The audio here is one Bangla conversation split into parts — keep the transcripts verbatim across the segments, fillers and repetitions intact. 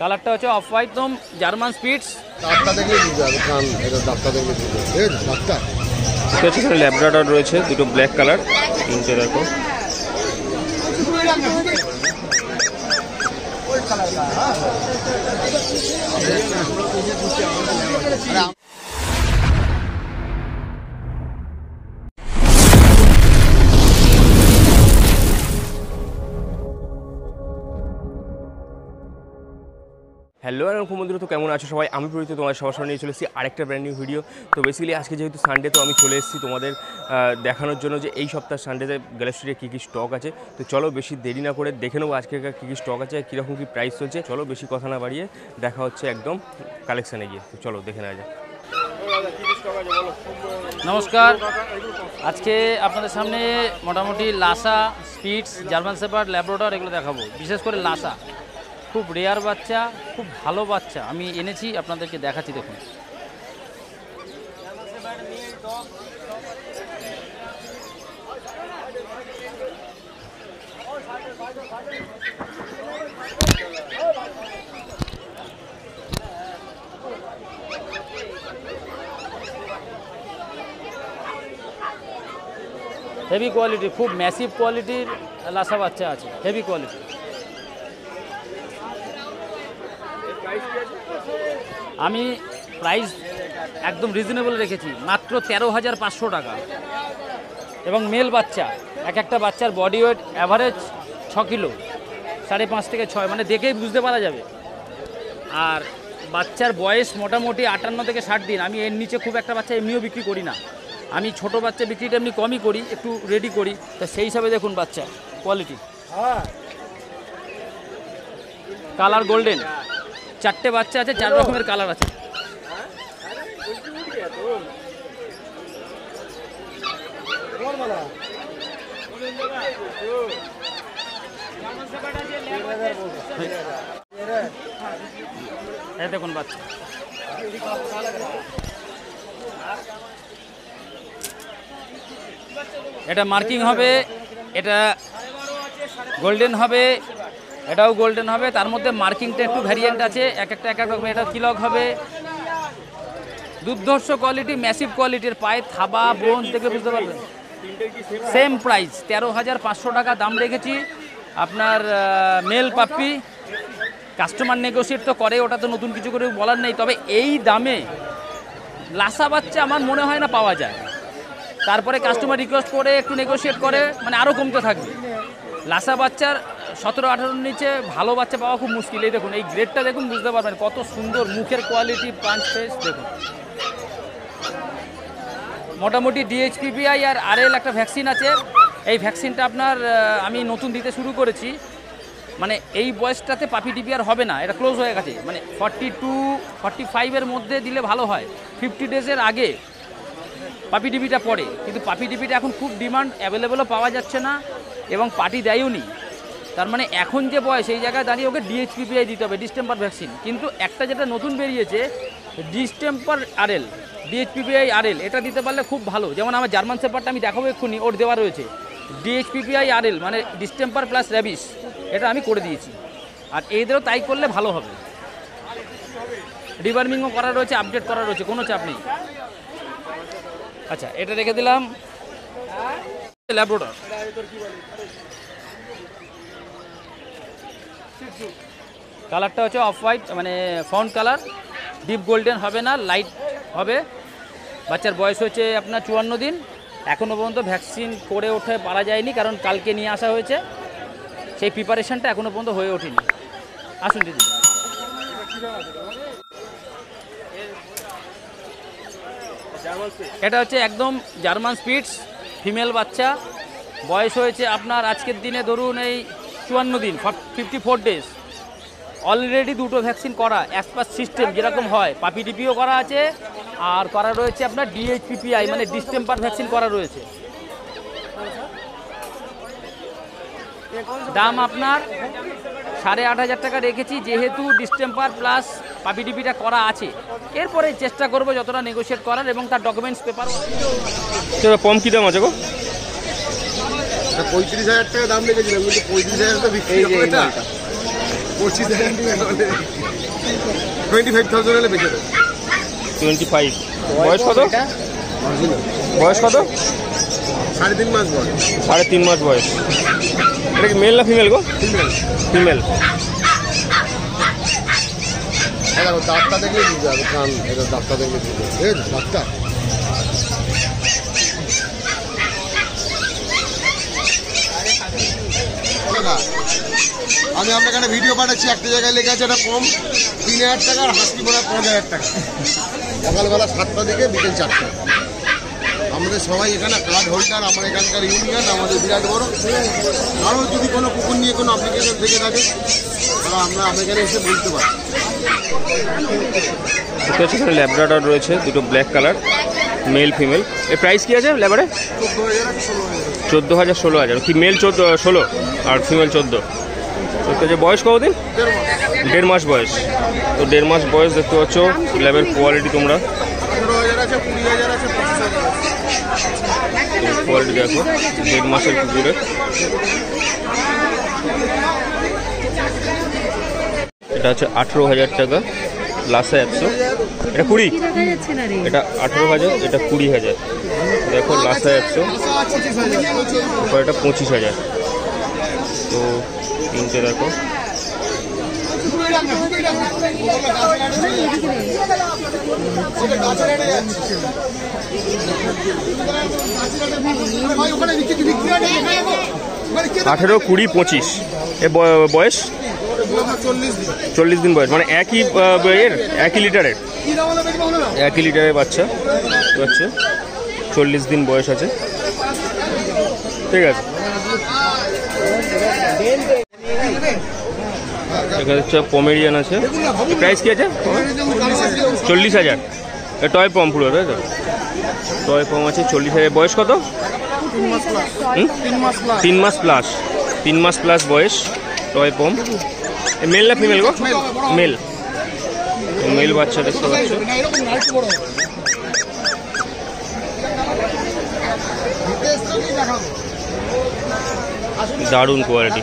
কালারটা হচ্ছে অফ হোয়াইট একদম জার্মান স্পিটস। দাঁতটা দেখলে বুঝতে হবে কারণ এটা দাঁতটা দেখলে বুঝতে হবে। এই দাঁতটা সেটা ছিল ল্যাব্রাডর রয়েছে দুটো ব্ল্যাক কালার তিনটে রাখো। ওই কালারটা হ্যাঁ। হ্যালো আর মুখ্যমন্ত্রী, তো কেমন আছো সবাই? আমি পরিচিত তোমার সবার সামনে নিয়ে চলে এসেছি আরেকটা ব্র্যান্ড নিউ ভিডিও। তো বেসিক্যালি আজকে যেহেতু সানডে, তো আমি চলে এসেছি তোমাদের দেখানোর জন্য যে এই সপ্তাহ সানডেতে গ্যালাক্সির কী কী স্টক আছে। তো চলো বেশি দেরি না করে দেখে নেবো আজকে কী কী স্টক আছে, কীরকম কী প্রাইস চলছে। চলো বেশি কথা না বাড়িয়ে দেখা হচ্ছে একদম কালেকশানে গিয়ে। তো চলো দেখে নেওয়া যাক। নমস্কার, আজকে আপনাদের সামনে মোটামুটি Lhasa, spitz, German shepherd, Labrador এগুলো দেখাবো। বিশেষ করে লাসা খুব রেয়ার বাচ্চা, খুব ভালো বাচ্চা আমি এনেছি, আপনাদেরকে দেখাচ্ছি। দেখুন হেভি কোয়ালিটি, খুব ম্যাসিভ কোয়ালিটির লাসা বাচ্চা আছে, হেভি কোয়ালিটি। আমি প্রাইস একদম রিজনেবল রেখেছি, মাত্র তেরো হাজার পাঁচশো টাকা। এবং মেল বাচ্চা, এক একটা বাচ্চার বডি ওয়েট অ্যাভারেজ ছ কিলো, সাড়ে পাঁচ থেকে ছয়, মানে দেখেই বুঝতে পারা যাবে। আর বাচ্চার বয়স মোটামুটি আটান্ন থেকে ষাট দিন। আমি এর নিচে খুব একটা বাচ্চা এমনিও বিক্রি করি না, আমি ছোট বাচ্চা বিক্রিটা এমনি কমই করি, একটু রেডি করি। তা সেই হিসাবে দেখুন বাচ্চা কোয়ালিটি, কালার গোল্ডেন, চারটে বাচ্চা আছে, চার রকমের কালার আছে। দেখুন বাচ্চা এটা মার্কিং হবে, এটা গোল্ডেন হবে, এটাও গোল্ডেন হবে। তার মধ্যে মার্কিংটা একটু ভ্যারিয়েন্ট আছে, এক একটা এক এক রকম। এটা তিলক হবে, দুর্ধর্ষ কোয়ালিটি, ম্যাসিভ কোয়ালিটির, পায়ে থাবা বোন থেকে বুঝতে পারবেন। সেম প্রাইস তেরো হাজার পাঁচশো টাকা দাম রেখেছি। আপনার মেল পাপ্পি, কাস্টমার নেগোসিয়েট তো করে, ওটা তো নতুন কিছু করে বলার নেই। তবে এই দামে লাসা বাচ্চা আমার মনে হয় না পাওয়া যায়। তারপরে কাস্টমার রিকোয়েস্ট করে একটু নেগোসিয়েট করে, মানে আরও কমতে থাকবে। লাসা বাচ্চার সতেরো আঠারোর নিচে ভালো বাচ্চা পাওয়া খুব মুশকিল। এই দেখুন এই গ্রেডটা দেখুন, বুঝতে পারবেন কত সুন্দর মুখের কোয়ালিটি, পাঞ্চ ফেস দেখুন। মোটামুটি ডিএইচপিপিআই আর আরএল একটা ভ্যাকসিন আছে, এই ভ্যাকসিনটা আপনার আমি নতুন দিতে শুরু করেছি। মানে এই বয়সটাতে পাপি ডিপিআর হবে না, এটা ক্লোজ হয়ে গেছে। মানে ফর্টি টু ফর্টি ফাইভের মধ্যে দিলে ভালো হয়, ফিফটি ডেজের আগে পাপি ডিপিটা পড়ে। কিন্তু পাপি ডিপিটা এখন খুব ডিমান্ড, অ্যাভেলেবেলও পাওয়া যাচ্ছে না এবং পার্টি দেয়ও নি। তার মানে এখন যে বয়স সেই জায়গায় দাঁড়িয়ে ওকে ডিএইচপিপিআই দিতে হবে, ডিস্টেম্পার ভ্যাকসিন। কিন্তু একটা যেটা নতুন বেরিয়েছে ডিস্টেম্পার আরএল, ডিএইচপিপিআই আরএল, এটা দিতে পারলে খুব ভালো। যেমন আমার জার্মান শেফার্ডটা আমি দেখাবো এক্ষুনি, ওর দেওয়া রয়েছে ডিএইচপিপিআই আরএল, মানে ডিস্টেম্পার প্লাস র্যাবিস, এটা আমি করে দিয়েছি। আর এইদেরও তাই করলে ভালো হবে। ডিবার্মিংও করা রয়েছে, আপডেট করা রয়েছে, কোনো চাপ নেই। আচ্ছা এটা রেখে দিলাম। ল্যাব্রাডর কালারটা হচ্ছে অফ হোয়াইট, মানে ফাউন্ড কালার, ডিপ গোল্ডেন হবে না, লাইট হবে। বাচ্চার বয়স হচ্ছে আপনার চুয়ান্ন দিন, এখনও পর্যন্ত ভ্যাকসিন করে ওঠে পারা যায়নি, কারণ কালকে নিয়ে আসা হয়েছে, সেই প্রিপারেশনটা এখনও পর্যন্ত হয়ে ওঠেনি। আসুন দিদি, এটা হচ্ছে একদম জার্মান স্পিটস, ফিমেল বাচ্চা, বয়স হয়েছে আপনার আজকের দিনে ধরুন এই চুয়ান্ন দিন, ফিফটি ফোর ডেজ। অলরেডি দুটো ভ্যাকসিন করা অ্যাজ পার সিস্টেম যেরকম হয়, পাপি ডিপিও করা আছে আর করা রয়েছে আপনার ডিএইচপিপিআই, মানে ডিস্টেম্পার ভ্যাকসিন করা রয়েছে। দাম আপনার সাড়ে আট হাজার টাকা রেখেছি, যেহেতু ডিস্টেম্পার প্লাস পাপি ডিপিটা করা আছে। এরপরে চেষ্টা করবো যতটা নেগোসিয়েট করার, এবং তার ডকুমেন্টস পেপার। কম কী দাম আছে গো? পঁয়ত্রিশ হাজার টাকা দাম রেখেছিলাম, কিন্তু পঁয়ত্রিশ হাজার টাকা বিক্রি twenty-five আমি আপনাদের ভিডিও পাঠাচ্ছি একটা জায়গায় লেখা আছে এটা কম তিন হাজার টাকা আর হাসি বড়া পাঁচ হাজার টাকা সকালবেলা সাতটা থেকে বিকেল চারটা আমাদের সবাই এখানে কার্ড হোল্ডার আমরা এখানকার ইউনিয়ন আমাদের বিরাট বড় আরও যদি কোনো কুকুর নিয়ে কোনো অ্যাপ্লিকেশন থেকে থাকে তাহলে আমরা আপনাদের এসে বলতে পারি। এখানে ল্যাব্রাডর রয়েছে দুটো ব্ল্যাক কালার মেল ফিমেল এর প্রাইস কী আছে ল্যাবরে চোদ্দো হাজার ষোলো হাজার কি মেল চোদ্দো ষোলো আর ফিমেল চোদ্দো যে বয়স কতদিন দেড় মাস বয়স তো দেড় মাস বয়স দেখতে পাচ্ছ ল্যাবের কোয়ালিটি তোমরা কোয়ালিটি দেখো দেড় মাসের কুকুরের এটা হচ্ছে আঠেরো হাজার টাকা লাসা একশো এটা কুড়ি এটা আঠেরো হাজার এটা কুড়ি হাজার দেখো লাসা একশো এটা পঁচিশ হাজার তো তিনটে দেখো আঠেরো কুড়ি পঁচিশ এ বয়স চল্লিশ দিন বয়স মানে একই এর একই লিটারের একই লিটারের বাচ্চা বাচ্চা চল্লিশ দিন বয়স আছে ঠিক আছে। এখানে হচ্ছে পমেরিয়ান আছে প্রাইস কি আছে চল্লিশ হাজার টয় পম পুরো তাই তো টয় পম আছে চল্লিশ হাজার বয়স কত তিন মাস প্লাস তিন মাস প্লাস বয়স টয় পম মেল না ফিমেল গো মেল মেল বাচ্চা দেখতে পাচ্ছ দারুণ কোয়ালিটি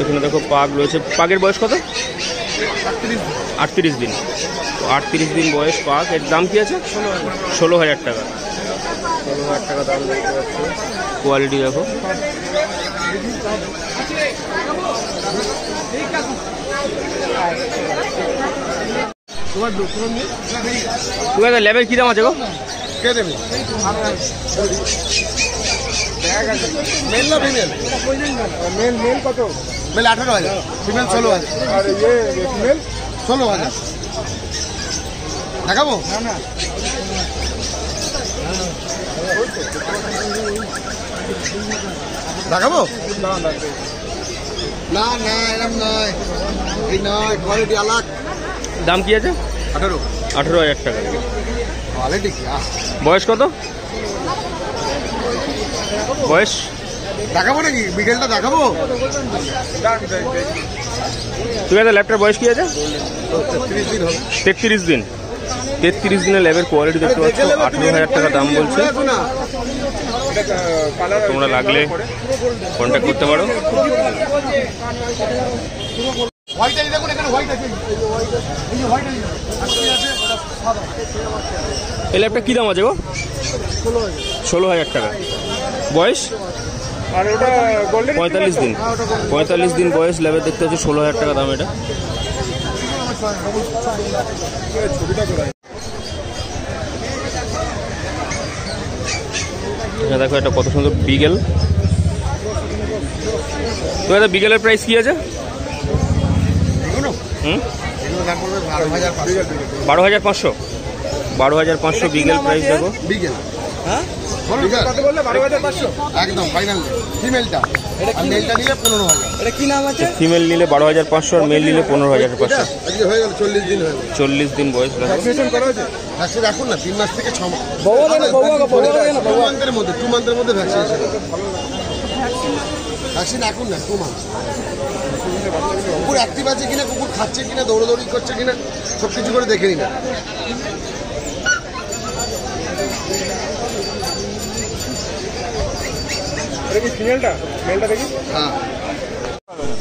এখানে দেখো পাগ রয়েছে পাগের বয়স কত আটত্রিশ দিন আটত্রিশ দিন বয়স পাগ এর দাম কি আছে ষোলো হাজার টাকা ষোলো হাজার টাকা দাম কোয়ালিটি দেখো ল্যাবের কি দাম আছে গো কে দেবে মেল না ফিমেল মেল মেল কত মেল আঠারো হাজার ফিমেল ষোলো হাজার আর ইয়ে ফিমেল ষোলো হাজার দেখাবো না না দেখাবো না না এরকম নয় এই নয় কোয়ালিটি আলাদা দাম কি আছে আঠারো আঠারো হাজার টাকা কোয়ালিটি কি বয়স কত বয়স দেখাবো নাকি বিকেলটা দেখাবো ঠিক আছে ল্যাবটার বয়স কি আছে তেত্রিশ দিন তেত্রিশ দিনের ল্যাবের কোয়ালিটি দেখতে পাচ্ছ আঠেরো হাজার টাকা দাম বলছে তোমরা লাগলে কন্ট্যাক্ট করতে পারো। এই ল্যাবটা কি দাম আছে গো ষোলো হাজার টাকা বয়স পঁয়তাল্লিশ দিন পঁয়তাল্লিশ দিন বয়স ল্যাবে দেখতে হচ্ছে ষোলো হাজার টাকা দাম এটা দেখো এটা কত সুন্দর বিগেল তো এটা বিগেলের প্রাইস কি আছে হুম বারো হাজার পাঁচশো বারো হাজার পাঁচশো বিগেল প্রাইস দেখো বিগেল হ্যাঁ ফিমেল নিলে বারো হাজার পাঁচশো আর মেল নিলে পনেরো হাজার পাঁচশো চল্লিশ দিন বয়স রাখুন না তিন মাস থেকে ছ মাস টু মান্থের মধ্যে ভ্যাকসিন রাখুন না টু মান্থ কুকুর অ্যাক্টিভ আছে কিনা কুকুর খাচ্ছে কিনা দৌড়াদৌড়ি করছে কিনা সব কিছু করে দেখে নিন। দেখি ফিমেলটা মেলটা দেখি। হ্যাঁ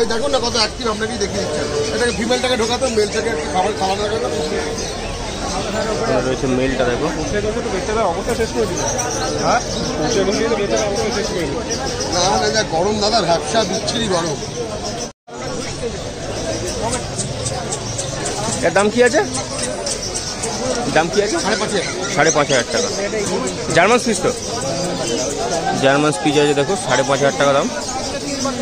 এই দেখুন না কত অ্যাক্টিভ, আমরা কি দেখে দিচ্ছি এটাকে, ফিমেলটাকে ঢোকাতো, মেলটাকে একটু খাবার খাওয়ানো দরকার। এটা রয়েছে মেলটা দেখো, পুষে গেলে তো বেচারা অবস্থা শেষ করে দিল। হ্যাঁ পুষে গেলে তো বেচারা অবস্থা শেষ করে দিল। না না যা গরম দাদা, ভ্যাপসা বিচ্ছিরি গরম। এর দাম কি আছে? দাম কি আছে? সাড়ে পাঁচ হাজার সাড়ে পাঁচ হাজার টাকা। জার্মান স্পিচ তো, জার্মান স্পিচ আছে দেখো, সাড়ে পাঁচ হাজার টাকা দাম। সব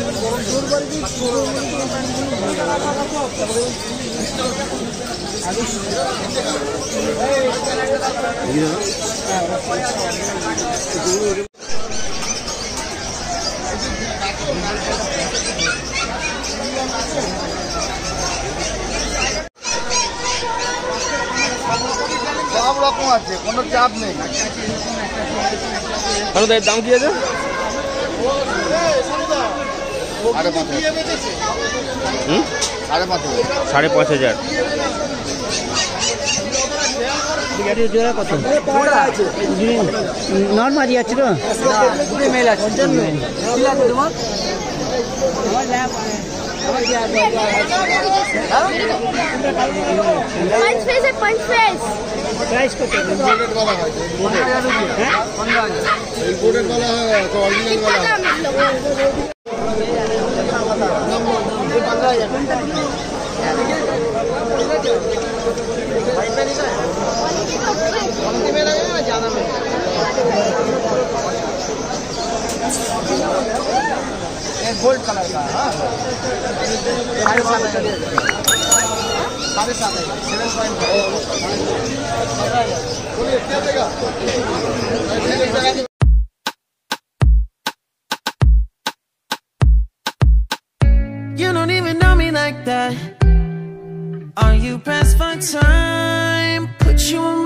রকম আছে, কোনো চাপ নেই। এর দাম কি আছে? সাড়ে পাঁচ হাজার। জোড়া কত আছে? নর্মালি আছে তো, মেল আছে। জানা गोल्ड कलर का। हाँ साढ़े सात हजार साढ़े सात हजार seven point five. You don't even know me like that. Are you pressed for time? Put you in